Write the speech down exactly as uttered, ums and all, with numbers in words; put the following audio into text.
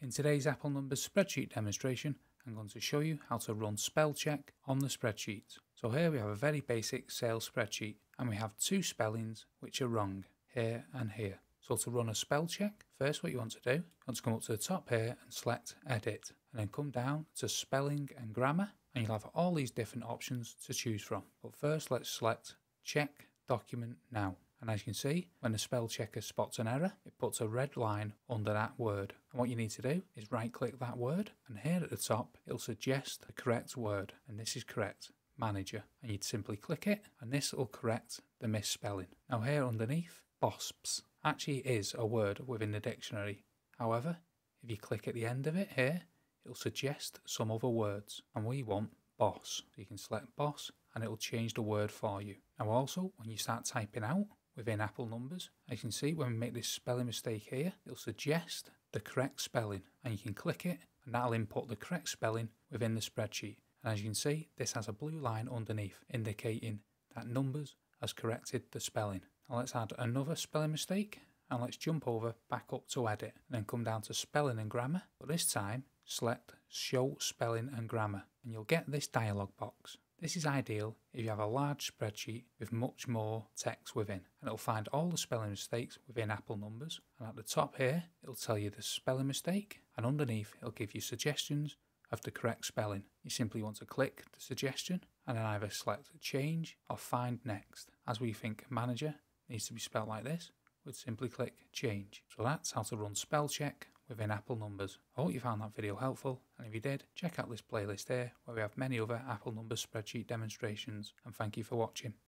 In today's Apple Numbers spreadsheet demonstration, I'm going to show you how to run spell check on the spreadsheet. So here we have a very basic sales spreadsheet and we have two spellings which are wrong, here and here. So to run a spell check, first what you want to do, you want to come up to the top here and select edit, and then come down to spelling and grammar, and you'll have all these different options to choose from. But first let's select check document now. And as you can see, when the spell checker spots an error, it puts a red line under that word. And what you need to do is right click that word, and here at the top, it'll suggest the correct word. And this is correct, manager. And you'd simply click it, and this will correct the misspelling. Now here underneath, B O S P S actually is a word within the dictionary. However, if you click at the end of it here, it'll suggest some other words, and we want boss. So you can select boss, and it'll change the word for you. Now also, when you start typing out, within Apple Numbers, as you can see, when we make this spelling mistake here, it'll suggest the correct spelling, and you can click it and that'll input the correct spelling within the spreadsheet. And as you can see, this has a blue line underneath indicating that Numbers has corrected the spelling. Now let's add another spelling mistake and let's jump over back up to edit and then come down to spelling and grammar, but this time select show spelling and grammar and you'll get this dialog box. This is ideal if you have a large spreadsheet with much more text within, and it'll find all the spelling mistakes within Apple Numbers, and at the top here it'll tell you the spelling mistake, and underneath it'll give you suggestions of the correct spelling. You simply want to click the suggestion and then either select change or find next. As we think manager needs to be spelled like this, we'd simply click change. So that's how to run spell check within Apple Numbers. I hope you found that video helpful, and if you did, check out this playlist here where we have many other Apple Numbers spreadsheet demonstrations, and thank you for watching.